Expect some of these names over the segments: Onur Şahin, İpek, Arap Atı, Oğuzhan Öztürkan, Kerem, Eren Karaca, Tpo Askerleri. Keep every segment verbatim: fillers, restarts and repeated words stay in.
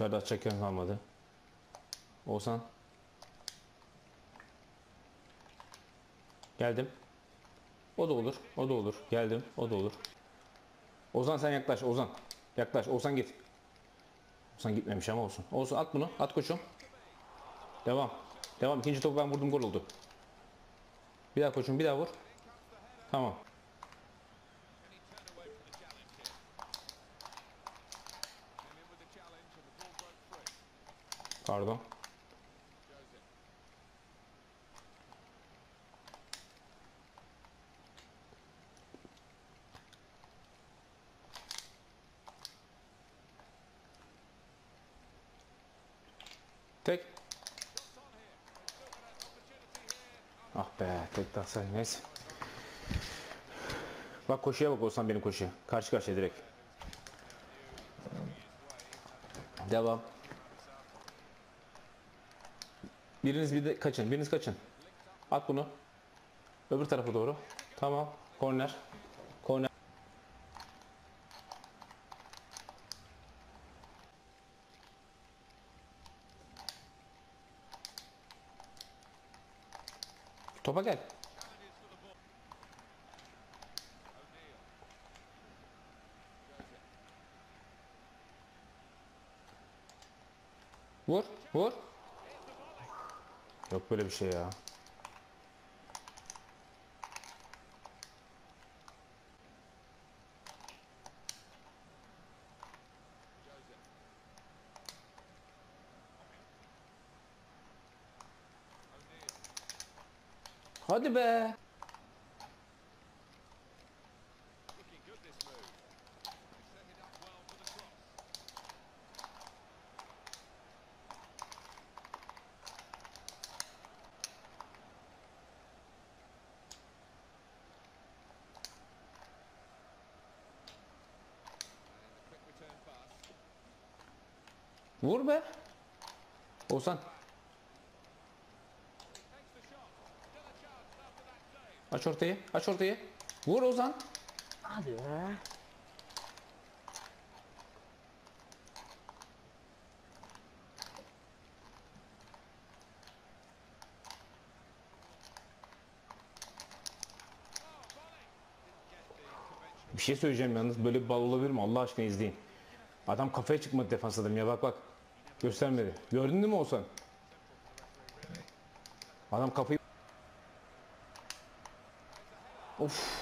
Şöyle açacak yön kalmadı. Oğuzhan. Geldim. O da olur. O da olur. Geldim. O da olur. Oğuzhan sen yaklaş. Oğuzhan. Yaklaş. Oğuzhan git. Oğuzhan gitmemiş ama olsun. Olsun. At bunu. At koçum. Devam. Devam. İkinci topu ben vurdum. Gol oldu. Bir daha koçum. Bir daha vur. Tamam. Pardon. Tek. Ah be, tek daha sen neyse. Bak koşuya bak olsan benim koşuya. Karşı karşıya direkt. Devam. Biriniz bir de kaçın. Biriniz kaçın. At bunu. Öbür tarafa doğru. Tamam. Korner. Korner. Topa gel. Vur. Vur. Yok böyle bir şey ya. Hadi be. Vur be. Oğuzhan. Aç ortayı. Aç ortayı. Vur Oğuzhan. Hadi be. Bir şey söyleyeceğim yalnız. Böyle bir bal olabilir mi? Allah aşkına izleyin. Adam kafaya çıkmadı defans adam ya. Bak bak. Göstermedi. Gördün mü Oğuzhan? Adam kafayı... Of.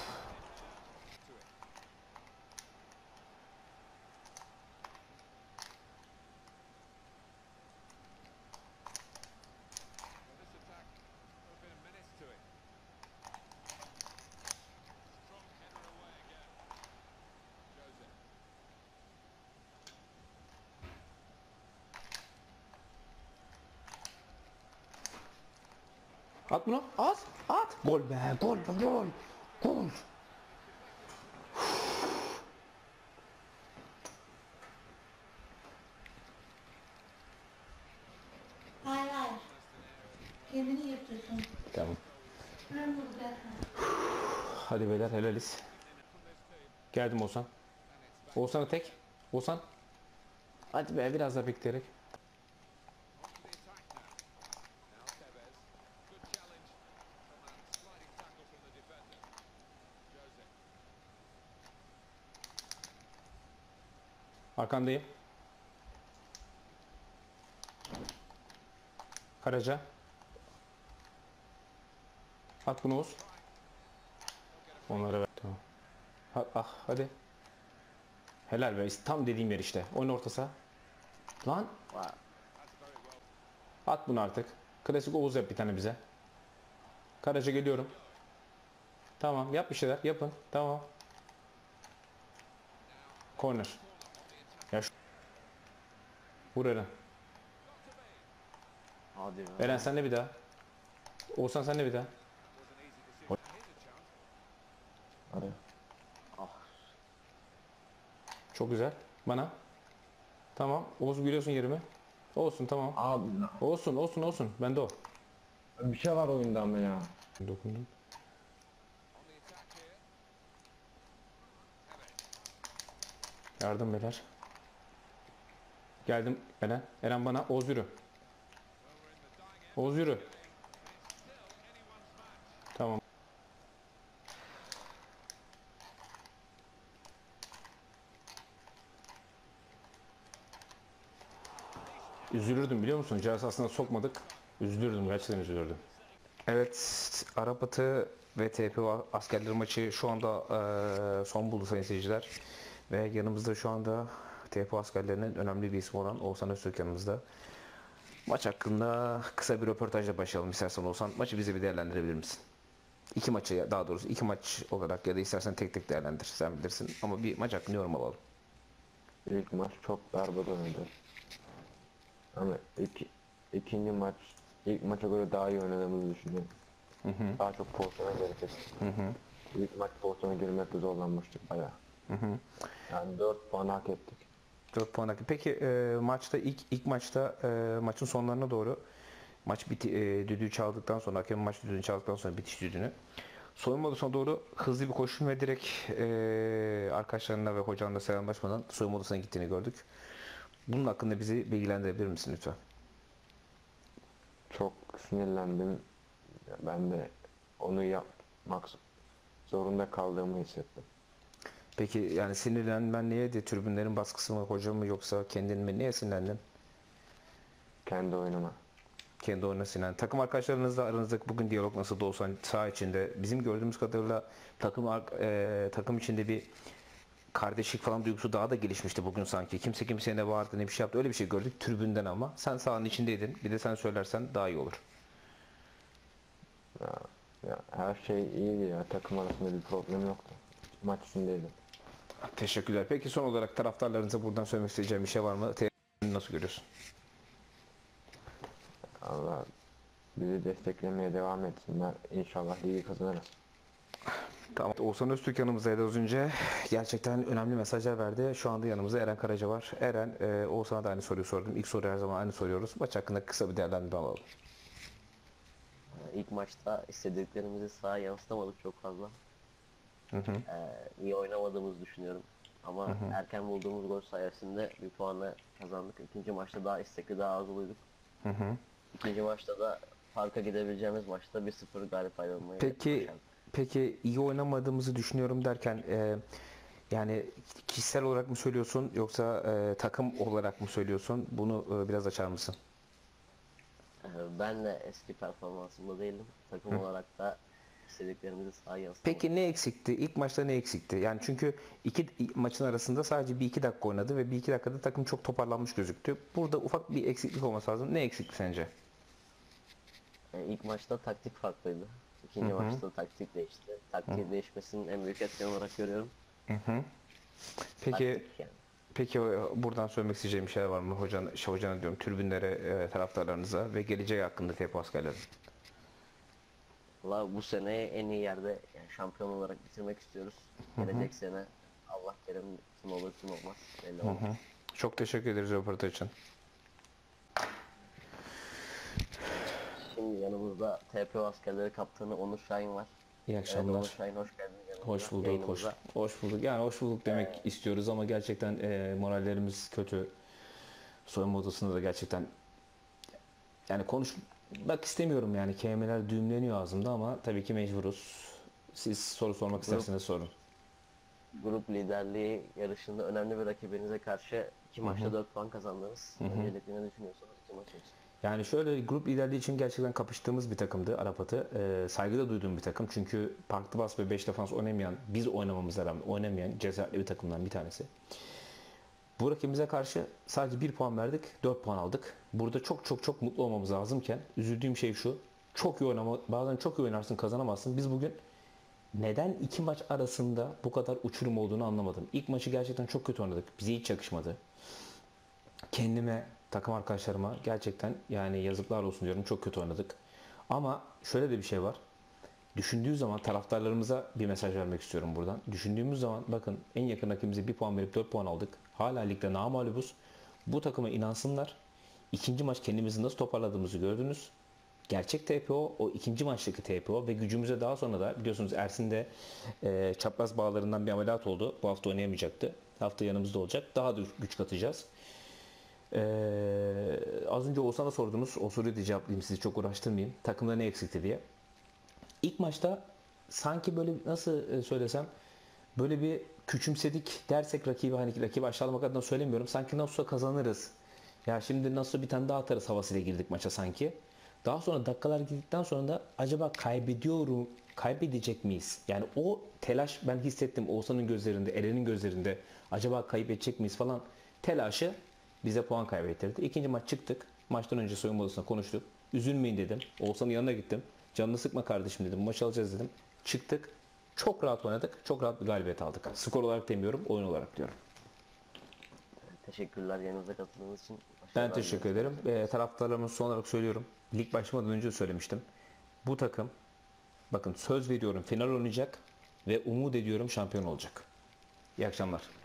At bunu. At. At. Gol be. Gol. Gol. Gol. Hayır hayır. Kendini yırtıyorsun. Tamam. Hadi beyler helaliz. Geldim Oğuzhan. Oğuzhan'ı tek. Oğuzhan. Hadi be biraz daha bekleyerek. Arkandayım. Karaca. At bunu Oğuz. Onlara ver. Tamam. Ha, ah hadi. Helal be. Tam dediğim yer işte. Oyun ortası. Lan. At bunu artık. Klasik Oğuz yap bir tane bize. Karaca geliyorum. Tamam. Yap bir şeyler. Yapın. Tamam. Corner. Ya şu... Vur Eren. Hadi be. Eren sen de bir daha. Oğuzhan sen de bir daha. Hadi. Ah. Çok güzel. Bana. Tamam. Oğuz biliyorsun yerimi. Olsun tamam. Abi. Olsun olsun olsun. Bende o. Bir şey var oyunda ama ya. Dokundum. Yardım beyler. Geldim Eren. Eren bana. Oğuz yürü. Oğuz yürü. Tamam. Üzülürdüm biliyor musun? Cihazı aslında sokmadık. Üzülürdüm. Gerçekten üzülürdüm. Evet. Arap Atı ve Tpo Askerleri maçı şu anda e, son buldu sayın seyirciler. Ve yanımızda şu anda Tpo Askerleri'nin önemli bir ismi olan Oğuzhan Öztürkan'ımızda. Maç hakkında kısa bir röportajla başlayalım istersen Oğuzhan. Maçı bize bir değerlendirebilir misin? İki maçı, daha doğrusu iki maç olarak ya da istersen tek tek değerlendir. Sen bilirsin ama bir maç hakkında yorum alalım. İlk maç çok berbat oynadı. Ama iki, ikinci maç, ilk maça göre daha iyi oynadığımızı düşünüyorum. Hı hı. Daha çok pozisyona gireceğiz. İlk maç pozisyona girmekte zorlanmıştık bayağı. Hı hı. Yani dört puan hak ettik. dört puan hak ettik. Peki e, maçta ilk ilk maçta e, maçın sonlarına doğru maç biti, e, düdüğü çaldıktan sonra hakem maç düdüğünü çaldıktan sonra bitiş düdüğünü soyunma odasına doğru hızlı bir koşum ve direkt e, arkadaşlarına ve hocanla selamlaşmadan soyunma odasına gittiğini gördük. Bunun hakkında bizi bilgilendirebilir misin lütfen? Çok sinirlendim. Ben de onu yapmak zorunda kaldığımı hissettim. Peki yani sinirlenmen neydi? Tribünlerin baskısı mı, hocam mı yoksa kendin mi? Niye sinirlendin? Kendi oyunuma. Kendi oyununa sinirlendin. Takım arkadaşlarınızla aranızdaki bugün diyalog nasıl da olsa saha içinde bizim gördüğümüz kadarıyla takım e, takım içinde bir kardeşlik falan duygusu daha da gelişmişti bugün sanki. Kimse kimseye ne bağırdı ne bir şey yaptı. Öyle bir şey gördük tribünden ama. Sen sahanın içindeydin. Bir de sen söylersen daha iyi olur. Ya, ya her şey iyiydi ya. Takım arasında bir problem yoktu. Maç içindeydim. Teşekkürler. Peki son olarak taraftarlarınıza buradan söylemek isteyeceğim bir şey var mı? T V'yi nasıl görüyorsun? Allah bizi desteklemeye devam etsinler. İnşallah iyi kazanırız. Tamam. Oğuzhan Öztürkan'ımızdaydı az önce. Gerçekten önemli mesajlar verdi. Şu anda yanımızda Eren Karaca var. Eren, e, Oğuzhan'a da aynı soruyu sordum. İlk soru her zaman aynı soruyoruz. Maç hakkında kısa bir değerlendirme alalım. İlk maçta istediklerimizi sağa yansıtamadık çok fazla. Hı hı. Ee, iyi oynamadığımızı düşünüyorum. Ama hı hı. erken bulduğumuz gol sayesinde bir puanla kazandık. İkinci maçta daha istekli, daha arzuluyduk. Hı hı. İkinci maçta da farka gidebileceğimiz maçta bir sıfır galip ayrılmayı peki başardık. Peki iyi oynamadığımızı düşünüyorum derken e, yani kişisel olarak mı söylüyorsun yoksa e, takım olarak mı söylüyorsun? Bunu e, biraz açar mısın? Ben de eski performansımda değilim. Takım Hı. olarak da istediklerimizi sahaya yansıtamadık. Peki ne eksikti? İlk maçta ne eksikti? Yani çünkü iki maçın arasında sadece bir iki dakika oynadı ve bir iki dakikada takım çok toparlanmış gözüktü. Burada ufak bir eksiklik olması lazım. Ne eksikti sence? Yani ilk maçta taktik farklıydı. İkinci Hı -hı. maçta taktik değişti. Taktik Hı -hı. değişmesinin en büyük etken olarak görüyorum. Hı -hı. Peki. Peki buradan söylemek isteyeceğim bir şey var mı hocana, hocana diyorum, tribünlere, taraftarlarınıza ve geleceği hakkında Tpo Askerleri? Valla bu seneyi en iyi yerde yani şampiyon olarak bitirmek istiyoruz. Hı -hı. Gelecek sene Allah kerim kim olur kim olmaz belli olmaz. Hı -hı. Çok teşekkür ederiz röportaj için. Şimdi yanımızda Tpo Askerleri kaptanı Onur Şahin var. İyi akşamlar. Evet, Onur Şahin hoş geldiniz. Hoş bulduk, hoş, hoş bulduk. Yani hoş bulduk demek evet. istiyoruz ama gerçekten e, morallerimiz kötü. Soyunma odasında da gerçekten yani konuşmak istemiyorum yani kelimeler düğümleniyor ağzımda ama tabii ki mecburuz. Siz soru sormak grup, isterseniz sorun. Grup liderliği yarışında önemli bir rakibinize karşı iki maçta Hı -hı. dört puan kazandınız. Hı -hı. Öncelikle ne düşünüyorsunuz iki maç için? Yani şöyle grup liderliği için gerçekten kapıştığımız bir takımdı Arap Atı. E, saygıda duyduğum bir takım. Çünkü parklı bas ve beş defans oynamayan, biz oynamamıza rağmen oynamayan cesaretli bir takımdan bir tanesi. Bu rakibimize karşı sadece bir puan verdik, dört puan aldık. Burada çok çok çok mutlu olmamız lazımken üzüldüğüm şey şu. Çok iyi oynama, bazen çok iyi oynarsın kazanamazsın. Biz bugün neden iki maç arasında bu kadar uçurum olduğunu anlamadım. İlk maçı gerçekten çok kötü oynadık. Bize hiç yakışmadı. Kendime... Takım arkadaşlarıma gerçekten yani yazıklar olsun diyorum. Çok kötü oynadık. Ama şöyle de bir şey var. Düşündüğü zaman taraftarlarımıza bir mesaj vermek istiyorum buradan. Düşündüğümüz zaman bakın en yakın rakibimize bir puan verip dört puan aldık. Hala ligde namalubuz. Bu takıma inansınlar. İkinci maç kendimizi nasıl toparladığımızı gördünüz. Gerçek Tpo o ikinci maçtaki Tpo ve gücümüze daha sonra da biliyorsunuz Ersin'de e, çapraz bağlarından bir ameliyat oldu. Bu hafta oynayamayacaktı. Hafta yanımızda olacak. Daha da güç katacağız. Ee, az önce Oğuzhan'a sordunuz. O soruyu da cevaplayayım, sizi çok uğraştırmayayım. Takımda ne eksikti diye. İlk maçta sanki böyle, nasıl söylesem, böyle bir küçümsedik dersek rakibi, hani rakibi aşağılamak adına söylemiyorum. Sanki nasıl kazanırız, ya şimdi nasıl bir tane daha atarız havasıyla girdik maça sanki. Daha sonra dakikalar gittikten sonra da acaba kaybediyorum, kaybedecek miyiz? Yani o telaş ben hissettim Oğuzhan'ın gözlerinde, Eren'in gözlerinde. Acaba kaybedecek miyiz falan telaşı bize puan kaybettirdi. İkinci maç çıktık. Maçtan önce soyunma odasında konuştuk. Üzülmeyin dedim. Oğuzhan'ın yanına gittim. Canını sıkma kardeşim dedim. Maç alacağız dedim. Çıktık. Çok rahat oynadık. Çok rahat bir galibiyet aldık. Skor olarak demiyorum, oyun olarak diyorum. Teşekkürler yanınıza katıldığınız için. Ben teşekkür ederim. E, taraftarlarımı son olarak söylüyorum. Lig başlamadan önce söylemiştim. Bu takım, bakın söz veriyorum, final oynayacak ve umut ediyorum şampiyon olacak. İyi akşamlar.